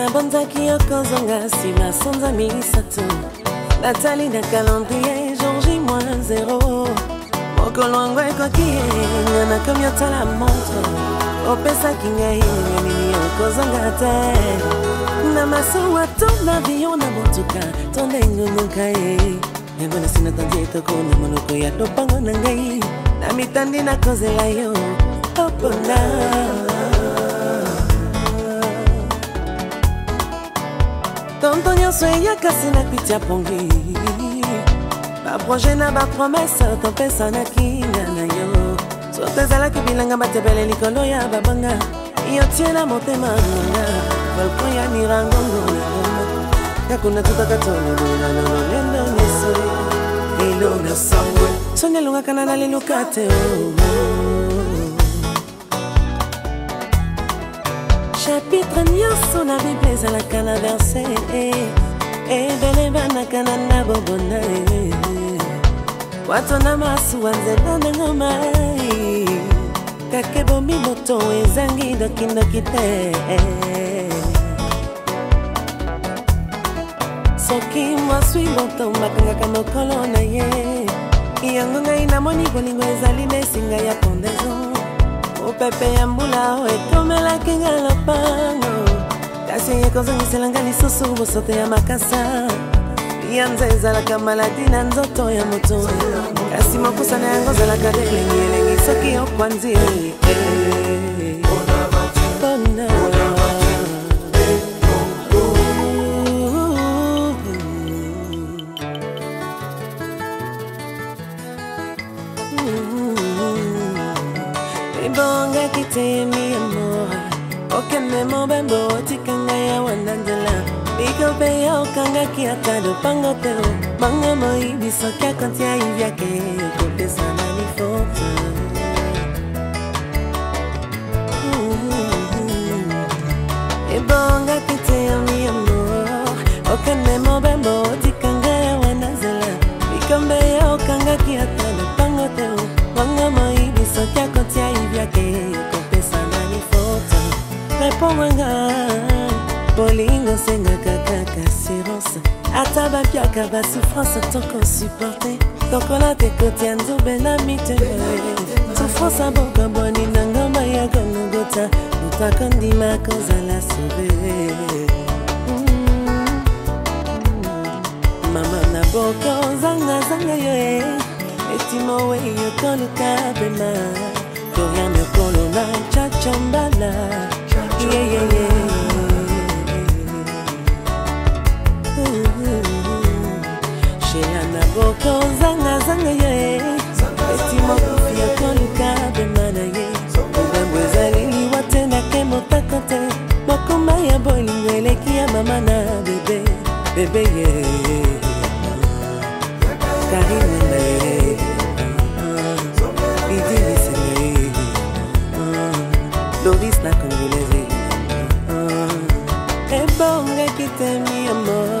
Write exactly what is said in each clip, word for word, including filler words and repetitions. na bonza Kyoko Zanga, Sima sans amis Sato, Nathalie na calendrier, Georgie moins zéro. Moko longwe kokie, na komyota la montre, Opesa kingai, Nini Kyoko Zanga te. Na maso wa ton avion na motuka, ton dengu nukaye. Ngona sina tandie toko na monoko ya dopango na ngai. Na mitandi na kozela yo, opona. Tonton Yanso et Yakasi na piti apongi Ba projet na ba promesse, ton pesa na kina na yo Sote zala kibilanga batebele likolo ya babanga Iyo tie na motema nona, volpon ya nirangongo na nona Kakuna tutaka tolo nona nona neno niso Ilo na sangwe, sonye lunga kanana lilukate Chapitre Nyanso na Bible za la kana verset Ebele bana kana na bobona Wato na masu wanzela na ngoma Kakebo mimoto ezangi doki doki te Soki mwasui moto makanga kano kolona ye Iyangonga inamoni boningo ezali nesinga ya pondezo Pepe yambula oe tome la kinga lopango Kasi yekozongi selangali susubo sote ya makasa Iyanzeza la kamaladina nzoto ya moto Kasi mokusa na yangoza la kadele Ngilengi soki okwanzi Kona Bonga kite mi amor Okene mo bambo otikanga ya wanandela Biko peya okanga kia tado pango teo Manga mo ibiso kia kontia hivya ke Yoko pesa manifoto Bonga kite mi amor Okene mo bambo otikanga ya wanandela Biko peya okanga kia tado pango teo Manga mo ibiso kia kontia hivya ke Polingo senga kakaka assurance Ataba piaka ba souffrance Toko supporte Toko la te kote anzobe na mite Souffrance aboka boni Nangoma ya konugota Muta kondima kozala sobe Mama na boko Zanga zanga yoe Etimo we yukonu kabema Koya me kolona Chachambala Yeah yeah yeah Boko zanga zanga ye Estimo kufia konuka bemana ye Mbangwe zalini watena kemo takote Mokuma ya boli mweleki ya mama na bebe Bebe ye Karimu na ye Idini sene Doris na konguleze Ebonga kitemi amor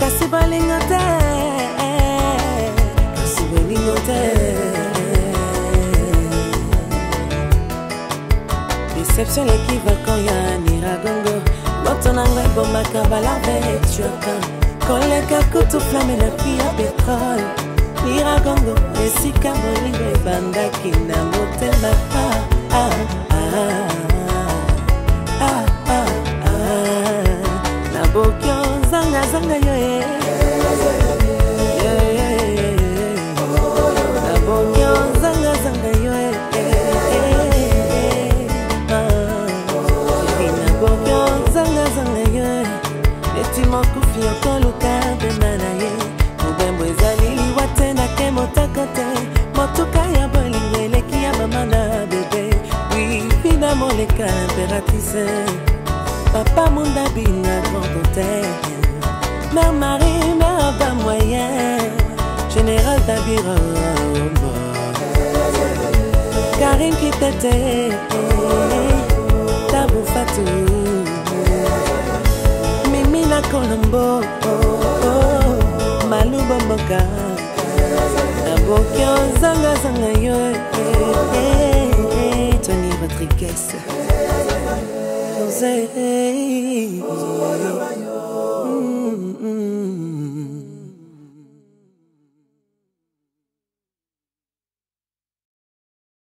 Kasi balinga te, kasi balinga te Deception l'équivalent quand y'a niragongo Moto nangwe bomba kabala vetuakan Koleka kutu flame na pia petrol Niragongo esika molingwe bandaki na motema Ah, ah, ah, ah, ah, ah Na bokyo zanga zanga yo Papa mon babine grand-père, Mère Marie, mère d'un moyen, Général d'Abiron, Karim qui t'était, Tabou Fatou, Mimi la Colombo, Malou Bamboka, Abokyo Zanga Zanga Yo, Tony Rodriguez. Josey.